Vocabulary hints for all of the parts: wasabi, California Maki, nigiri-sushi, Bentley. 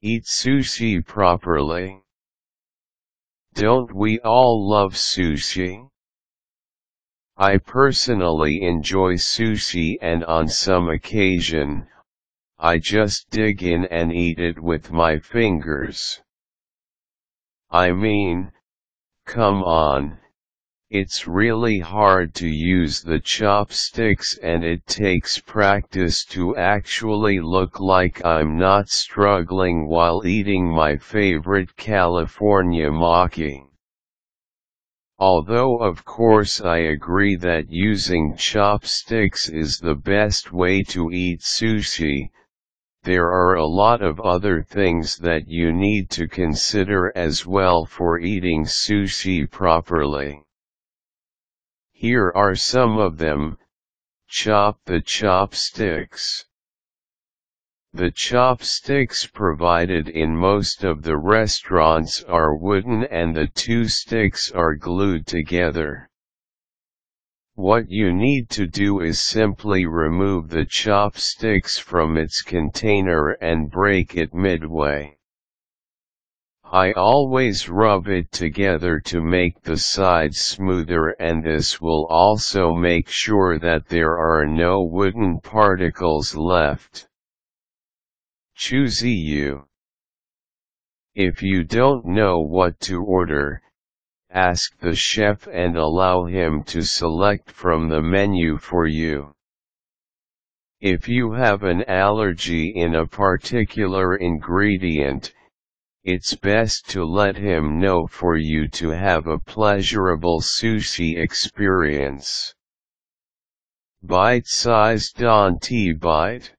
Eat sushi properly. Don't we all love sushi? I personally enjoy sushi, and on some occasion, I just dig in and eat it with my fingers. I mean, come on, it's really hard to use the chopsticks, and it takes practice to actually look like I'm not struggling while eating my favorite California Maki. Although of course I agree that using chopsticks is the best way to eat sushi, there are a lot of other things that you need to consider as well for eating sushi properly. Here are some of them. Chop the chopsticks. The chopsticks provided in most of the restaurants are wooden, and the two sticks are glued together. What you need to do is simply remove the chopsticks from its container and break it midway. I always rub it together to make the sides smoother, and this will also make sure that there are no wooden particles left. Choosy you. If you don't know what to order, ask the chef and allow him to select from the menu for you. If you have an allergy in a particular ingredient, it's best to let him know for you to have a pleasurable sushi experience. Bite-sized onti bite.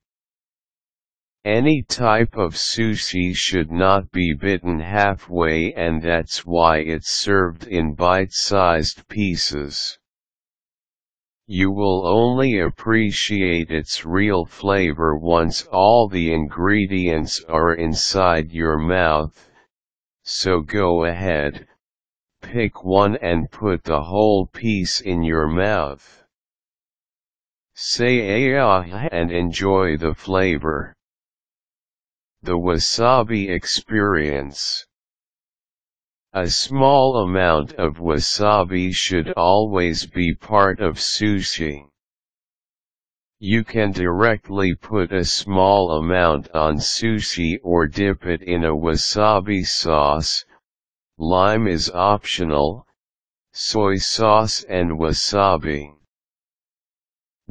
Any type of sushi should not be bitten halfway, and that's why it's served in bite-sized pieces. You will only appreciate its real flavor once all the ingredients are inside your mouth, so go ahead, pick one and put the whole piece in your mouth. Say "ah" and enjoy the flavor. The wasabi experience. A small amount of wasabi should always be part of sushi. You can directly put a small amount on sushi or dip it in a wasabi sauce. Lime is optional, soy sauce and wasabi.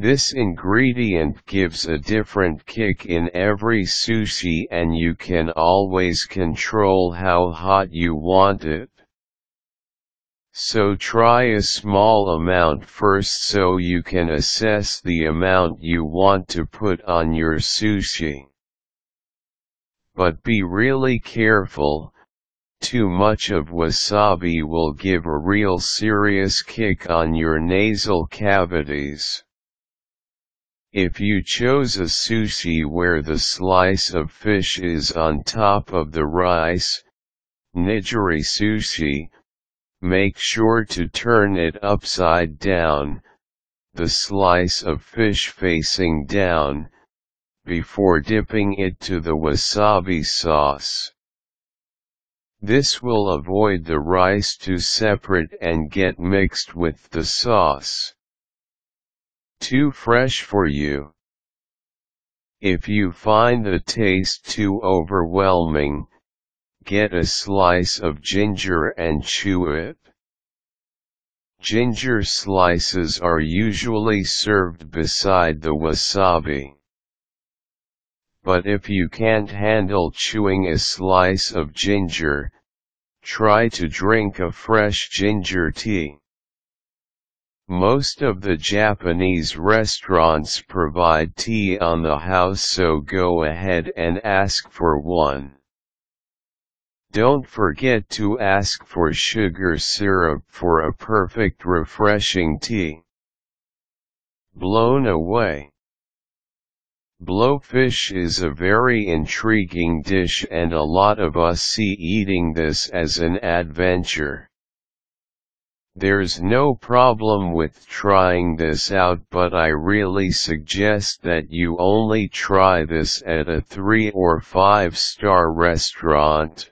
This ingredient gives a different kick in every sushi, and you can always control how hot you want it. So try a small amount first so you can assess the amount you want to put on your sushi. But be really careful. Too much of wasabi will give a real serious kick on your nasal cavities. If you chose a sushi where the slice of fish is on top of the rice, nigiri-sushi, make sure to turn it upside down, the slice of fish facing down, before dipping it to the wasabi sauce. This will avoid the rice to separate and get mixed with the sauce. Too fresh for you. If you find the taste too overwhelming, get a slice of ginger and chew it. Ginger slices are usually served beside the wasabi. But if you can't handle chewing a slice of ginger, try to drink a fresh ginger tea. Most of the Japanese restaurants provide tea on the house, so go ahead and ask for one. Don't forget to ask for sugar syrup for a perfect refreshing tea. Blown away. Blowfish is a very intriguing dish, and a lot of us see eating this as an adventure. There's no problem with trying this out, but I really suggest that you only try this at a 3- or 5-star restaurant.